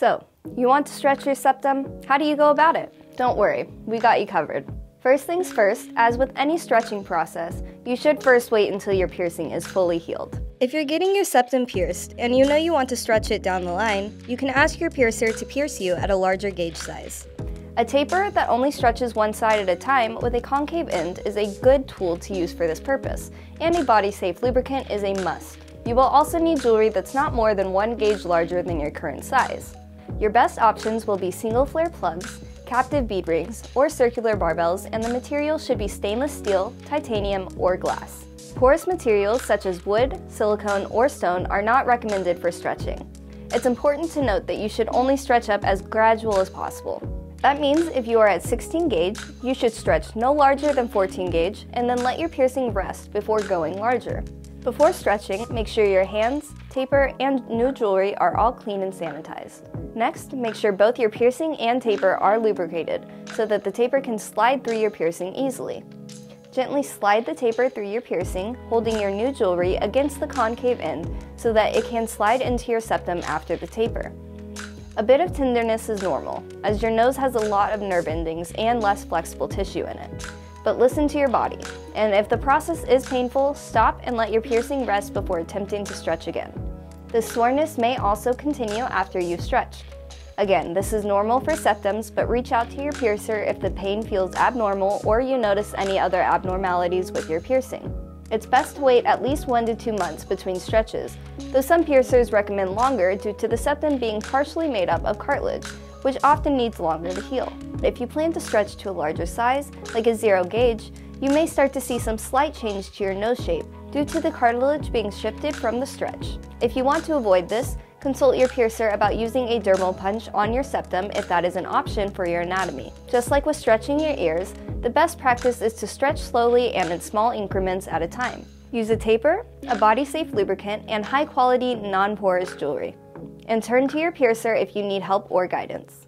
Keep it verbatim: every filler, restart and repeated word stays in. So, you want to stretch your septum? How do you go about it? Don't worry, we got you covered. First things first, as with any stretching process, you should first wait until your piercing is fully healed. If you're getting your septum pierced, and you know you want to stretch it down the line, you can ask your piercer to pierce you at a larger gauge size. A taper that only stretches one side at a time with a concave end is a good tool to use for this purpose, and a body-safe lubricant is a must. You will also need jewelry that's not more than one gauge larger than your current size. Your best options will be single flare plugs, captive bead rings, or circular barbells, and the material should be stainless steel, titanium, or glass. Porous materials such as wood, silicone, or stone are not recommended for stretching. It's important to note that you should only stretch up as gradual as possible. That means if you are at sixteen gauge, you should stretch no larger than fourteen gauge and then let your piercing rest before going larger. Before stretching, make sure your hands, taper, and new jewelry are all clean and sanitized. Next, make sure both your piercing and taper are lubricated so that the taper can slide through your piercing easily. Gently slide the taper through your piercing, holding your new jewelry against the concave end so that it can slide into your septum after the taper. A bit of tenderness is normal, as your nose has a lot of nerve endings and less flexible tissue in it. But listen to your body, and if the process is painful, stop and let your piercing rest before attempting to stretch again. The soreness may also continue after you've stretched. Again, this is normal for septums, but reach out to your piercer if the pain feels abnormal or you notice any other abnormalities with your piercing. It's best to wait at least one to two months between stretches, though some piercers recommend longer due to the septum being partially made up of cartilage, which often needs longer to heal. If you plan to stretch to a larger size, like a zero gauge, you may start to see some slight change to your nose shape due to the cartilage being shifted from the stretch. If you want to avoid this, consult your piercer about using a dermal punch on your septum if that is an option for your anatomy. Just like with stretching your ears, the best practice is to stretch slowly and in small increments at a time. Use a taper, a body-safe lubricant, and high-quality, non-porous jewelry. And turn to your piercer if you need help or guidance.